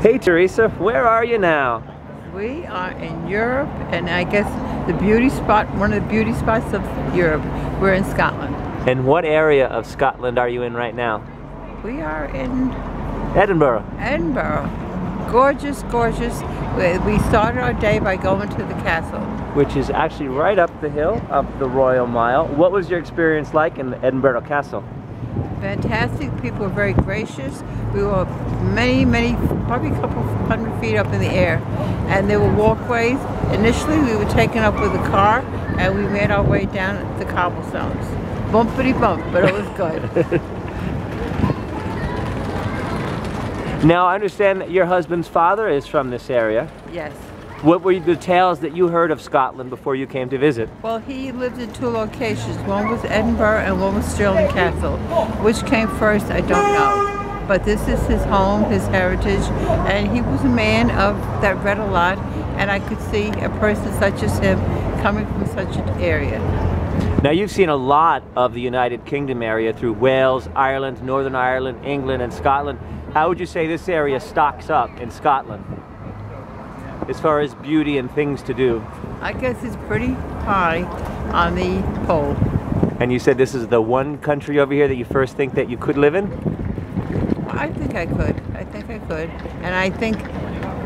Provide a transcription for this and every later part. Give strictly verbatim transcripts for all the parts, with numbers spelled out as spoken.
Hey Teresa, where are you now? We are in Europe, and I guess the beauty spot, one of the beauty spots of Europe. We're in Scotland. And what area of Scotland are you in right now? We are in Edinburgh. Edinburgh. Gorgeous, gorgeous. We started our day by going to the castle, which is actually right up the hill up the Royal Mile. What was your experience like in the Edinburgh Castle? Fantastic. People were very gracious. We were many, many, probably a couple hundred feet up in the air, and there were walkways. Initially we were taken up with a car, and we made our way down the cobblestones. Bumpity bump, but it was good. Now I understand that your husband's father is from this area. Yes. What were the tales that you heard of Scotland before you came to visit? Well, he lived in two locations. One was Edinburgh and one was Stirling Castle. Which came first, I don't know. But this is his home, his heritage, and he was a man of that read a lot, and I could see a person such as him coming from such an area. Now you've seen a lot of the United Kingdom area through Wales, Ireland, Northern Ireland, England, and Scotland. How would you say this area stocks up in Scotland as far as beauty and things to do? I guess it's pretty high on the pole. And you said this is the one country over here that you first think that you could live in? I think I could. I think I could. And I think,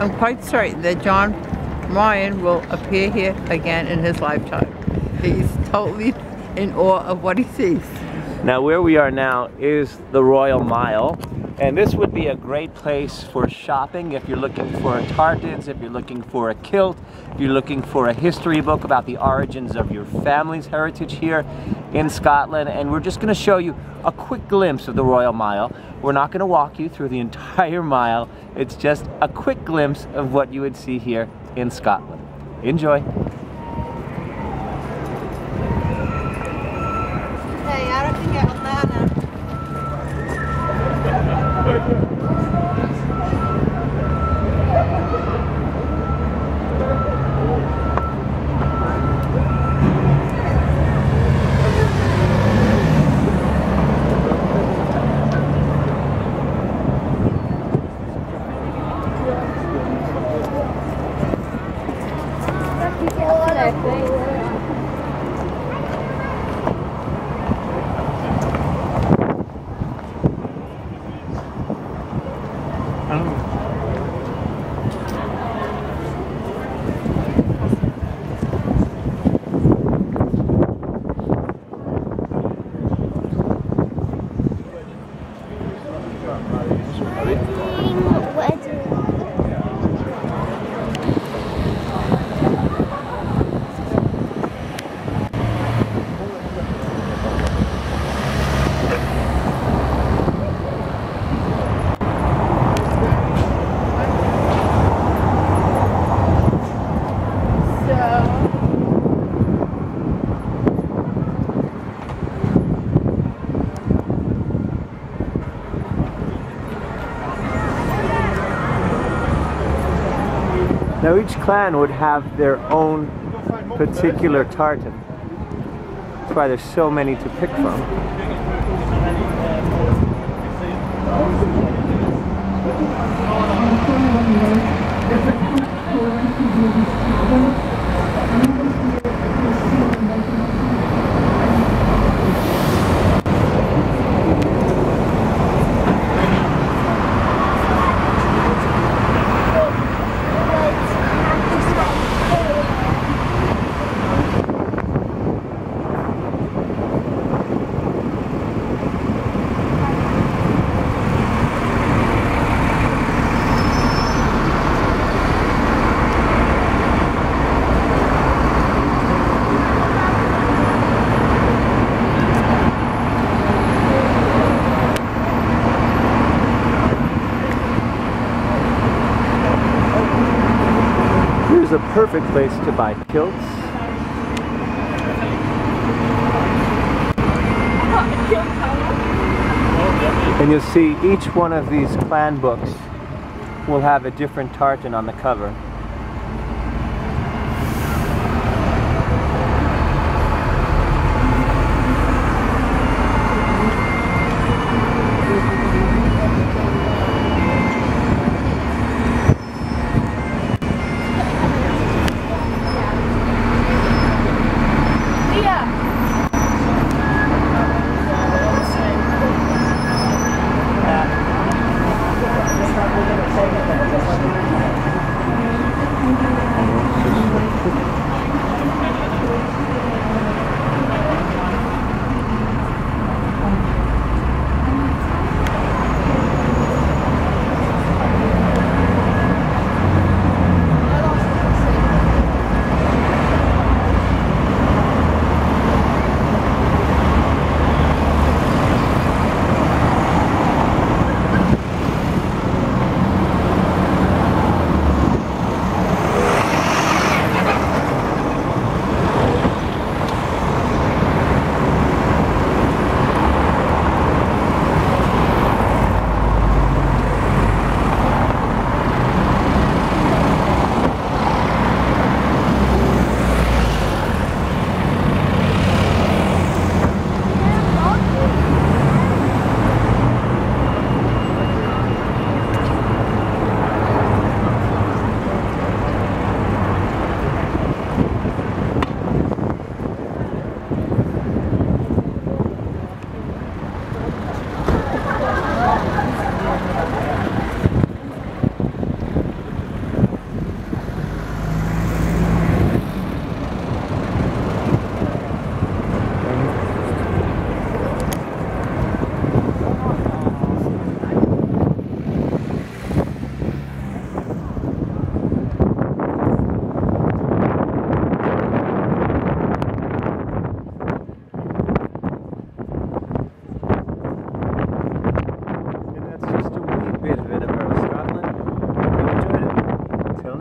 I'm quite certain that John Ryan will appear here again in his lifetime. He's totally in awe of what he sees. Now where we are now is the Royal Mile. And this would be a great place for shopping if you're looking for a tartans, if you're looking for a kilt, if you're looking for a history book about the origins of your family's heritage here in Scotland. And we're just going to show you a quick glimpse of the Royal Mile. We're not going to walk you through the entire mile. It's just a quick glimpse of what you would see here in Scotland. Enjoy. Now each clan would have their own particular tartan. That's why there's so many to pick from. It's a perfect place to buy kilts. And you'll see each one of these clan books will have a different tartan on the cover.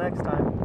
next time.